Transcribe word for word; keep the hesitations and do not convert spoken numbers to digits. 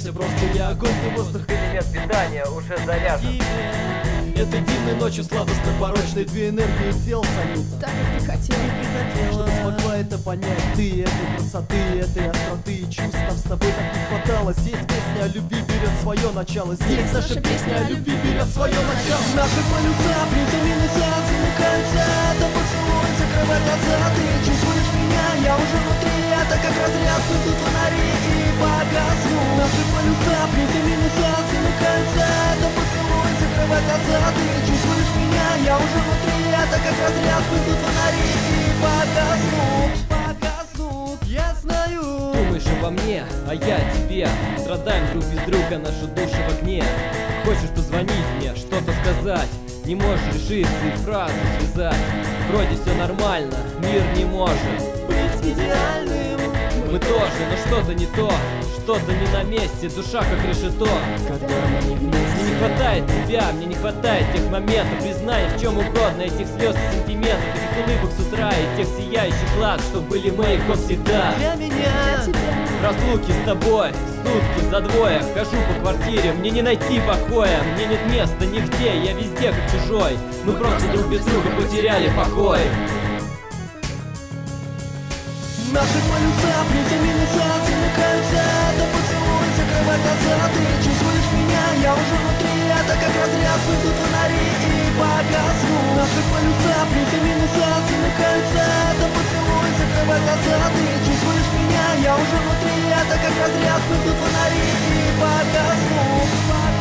все просто, я огонь и воздух. Элемент питания уже заряжен. Это дивной ночью сладостно порочной две энергии тел сольются. Так как ты хотел, чтобы смогла это понять ты, этой красоты, этой остроты и чувств нам с тобой так не хватало. Здесь песня о любви берет свое начало. Здесь наша песня о любви берет свое начало. Наши полюса приземлились, замыкаются. Это поцелуй закрывает глаза. Ты чувствуешь меня, я уже внутри. Это как разряд, тут фонари и погаснут. Наши полюса приземлились, замыкаются. Это поцелуй закрывает глаза. Ты чувствуешь меня, я уже внутри. Это как разряд, тут фонари и погаснут. Я знаю. Думаешь обо мне, а я тебе. Страдаем друг без друга, наши души в огне. Хочешь позвонить мне, что-то сказать, не можешь решиться и фразу связать. Вроде все нормально, мир не может быть идеальным. Мы тоже, но что-то не то, что-то не на месте, душа как решето. Когда мы не вместе. Мне не хватает тебя, мне не хватает тех моментов, признаний в чем угодно, этих слез и сантиментов, этих улыбок с утра и тех сияющих глаз, что были маяком всегда. Для меня. В разлуке с тобой, сутки за двое, хожу по квартире, мне не найти покоя, мне нет места нигде, я везде как чужой, мы просто друг без друга потеряли покой. Наши полюса приземлились, замыкаются. Это поцелуй закрывает глаза. Ты чувствуешь меня, я уже внутри. Это как разряд, тут фонари и погаснут. Наши полюса приземлились, замыкаются. Это поцелуй закрывает глаза. Ты чувствуешь меня, я уже внутри. Это как разряд, тут фонари и погаснут.